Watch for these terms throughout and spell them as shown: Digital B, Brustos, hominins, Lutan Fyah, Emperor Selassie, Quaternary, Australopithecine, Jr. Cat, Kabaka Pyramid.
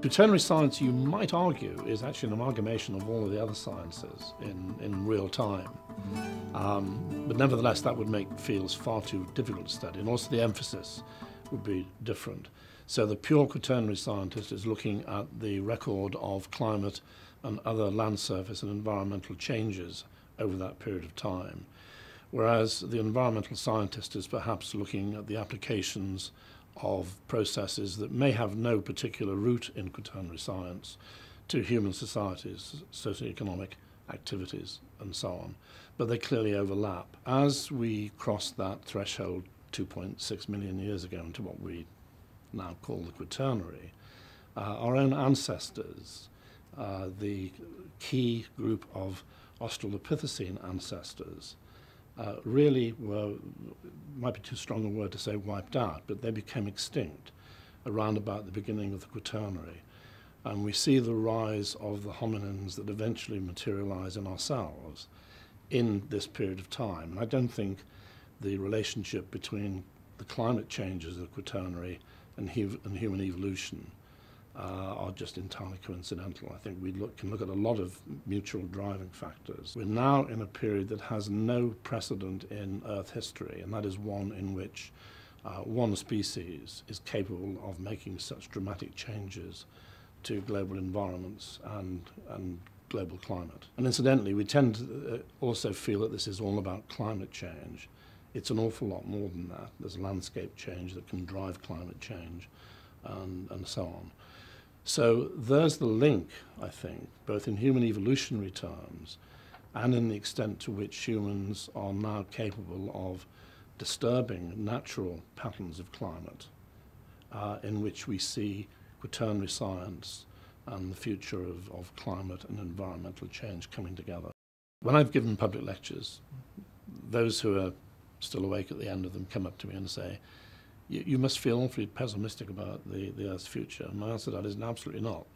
Quaternary science, you might argue, is actually an amalgamation of all of the other sciences in real time. But nevertheless, that would make fields far too difficult to study, and also the emphasis would be different. So the pure quaternary scientist is looking at the record of climate and other land surface and environmental changes over that period of time, whereas the environmental scientist is perhaps looking at the applications of processes that may have no particular root in quaternary science to human societies, socio-economic activities and so on, but they clearly overlap. As we cross that threshold 2.6 million years ago into what we now call the Quaternary, our own ancestors, the key group of Australopithecine ancestors, really were, might be too strong a word to say wiped out, but they became extinct around about the beginning of the Quaternary. And we see the rise of the hominins that eventually materialise in ourselves in this period of time. And I don't think the relationship between the climate changes of the Quaternary and human evolution are just entirely coincidental. I think we can look at a lot of mutual driving factors. We're now in a period that has no precedent in Earth history, and that is one in which one species is capable of making such dramatic changes to global environments and global climate. And incidentally, we tend to also feel that this is all about climate change. It's an awful lot more than that. There's landscape change that can drive climate change and so on. So there's the link, I think, both in human evolutionary terms and in the extent to which humans are now capable of disturbing natural patterns of climate, in which we see quaternary science and the future of climate and environmental change coming together. When I've given public lectures, those who are still awake at the end of them come up to me and say, you must feel awfully pessimistic about the Earth's future. And my answer to that is absolutely not.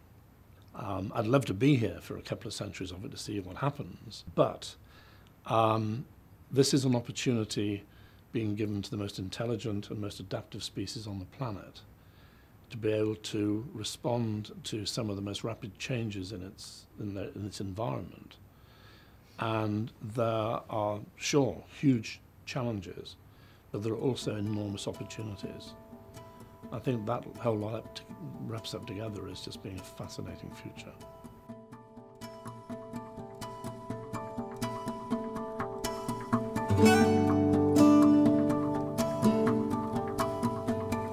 I'd love to be here for a couple of centuries of it to see what happens, but this is an opportunity being given to the most intelligent and most adaptive species on the planet to be able to respond to some of the most rapid changes in its environment. And there are, sure, huge challenges, but there are also enormous opportunities. I think that whole lot wraps up together as just being a fascinating future.